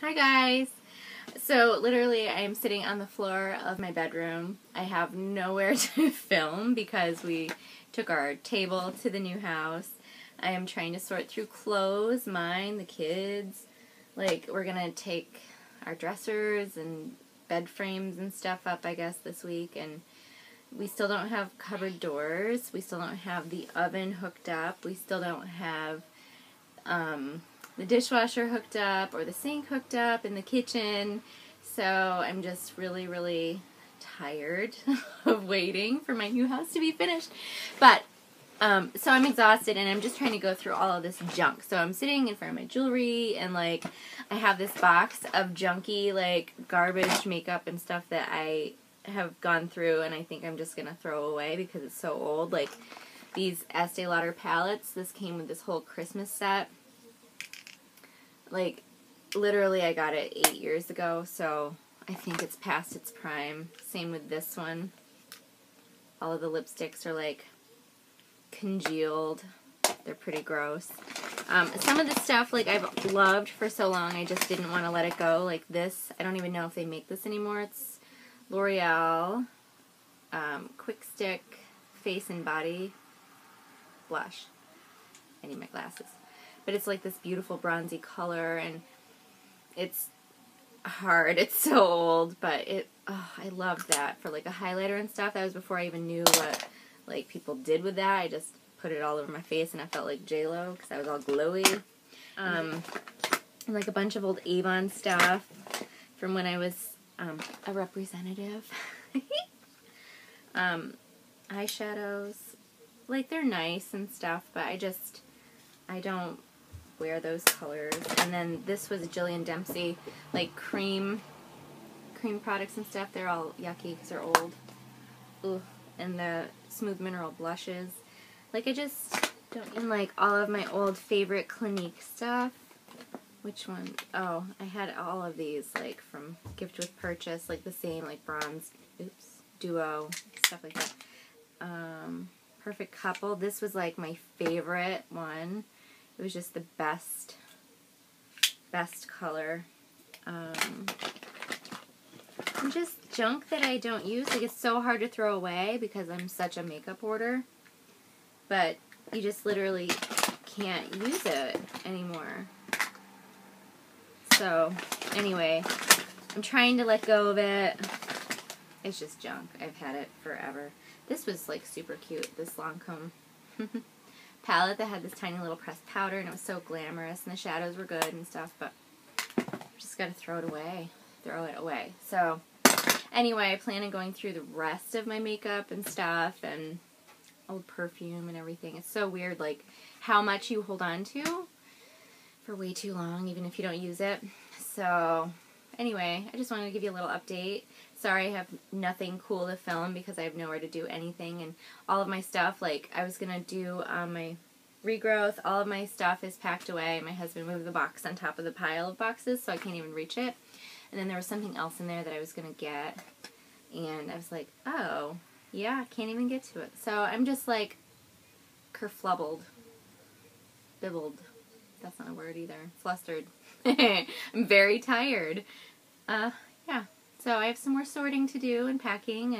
Hi guys! So literally I am sitting on the floor of my bedroom. I have nowhere to film because we took our table to the new house. I am trying to sort through clothes, mine, the kids. Like, we're gonna take our dressers and bed frames and stuff up, I guess, this week, and we still don't have cupboard doors. We still don't have the oven hooked up. We still don't have the dishwasher hooked up or the sink hooked up in the kitchen, so I'm just really tired of waiting for my new house to be finished. But so I'm exhausted and I'm just trying to go through all of this junk. So I'm sitting in front of my jewelry and like I have this box of junky like garbage makeup and stuff that I have gone through and I think I'm just gonna throw away because it's so old. Like these Estée Lauder palettes, this came with this whole Christmas set. Like, literally, I got it 8 years ago, so I think it's past its prime. Same with this one. All of the lipsticks are, like, congealed. They're pretty gross. Some of the stuff, like, I've loved for so long, I just didn't want to let it go. Like this, I don't even know if they make this anymore. It's L'Oreal Quick Stick Face and Body Blush. I need my glasses. But it's like this beautiful bronzy color, and it's hard. It's so old, but it, oh, I loved that for like a highlighter and stuff. That was before I even knew what like people did with that. I just put it all over my face, and I felt like J-Lo because I was all glowy. And like a bunch of old Avon stuff from when I was a representative. Eyeshadows, like they're nice and stuff, but I don't wear those colors. And then this was Jillian Dempsey, like cream products and stuff. They're all yucky because they're old. Ooh, and the smooth mineral blushes. Like I just don't even like all of my old favorite Clinique stuff. Which one? Oh, I had all of these like from gift with purchase, like the same like bronze, duo, stuff like that. Perfect Couple. This was like my favorite one. It was just the best color. And just junk that I don't use. Like, it's so hard to throw away because I'm such a makeup hoarder. But you just literally can't use it anymore. So, anyway, I'm trying to let go of it. It's just junk. I've had it forever. This was like super cute, this Lancome palette that had this tiny little pressed powder, and it was so glamorous, and the shadows were good and stuff, but I've just got to throw it away. So anyway, I plan on going through the rest of my makeup and stuff and old perfume and everything. It's so weird like how much you hold on to for way too long even if you don't use it. So anyway, I just wanted to give you a little update. Sorry I have nothing cool to film because I have nowhere to do anything, and all of my stuff, like I was going to do my regrowth, all of my stuff is packed away. My husband moved the box on top of the pile of boxes so I can't even reach it. And then there was something else in there that I was going to get, and I was like, oh, yeah, I can't even get to it. So I'm just like bibbled. That's not a word either. Flustered. I'm very tired. Yeah. So I have some more sorting to do and packing,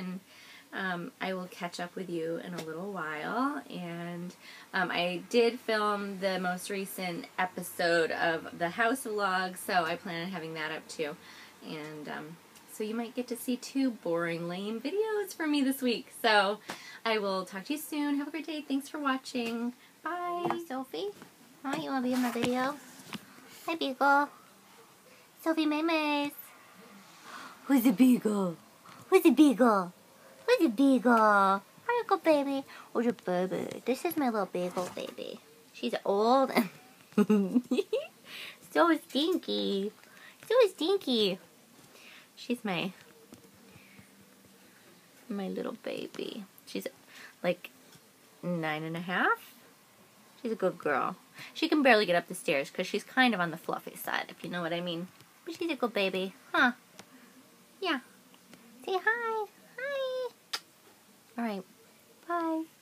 and I will catch up with you in a little while. And I did film the most recent episode of the house vlog, so I plan on having that up too. And so you might get to see two boring, lame videos from me this week. So I will talk to you soon. Have a great day. Thanks for watching. Bye. I'm Sophie. Hi, you want to be in my video? Hi, Beagle. Sophie Maymays. Who's a beagle? Who's a beagle? Who's a beagle? Hi, Uncle Baby. Who's your baby? This is my little beagle baby. She's old and so stinky. So stinky. She's my little baby. She's like 9 and a half. She's a good girl. She can barely get up the stairs because she's kind of on the fluffy side, if you know what I mean. But she's a good baby, huh? Yeah. Say hi. Hi. All right. Bye.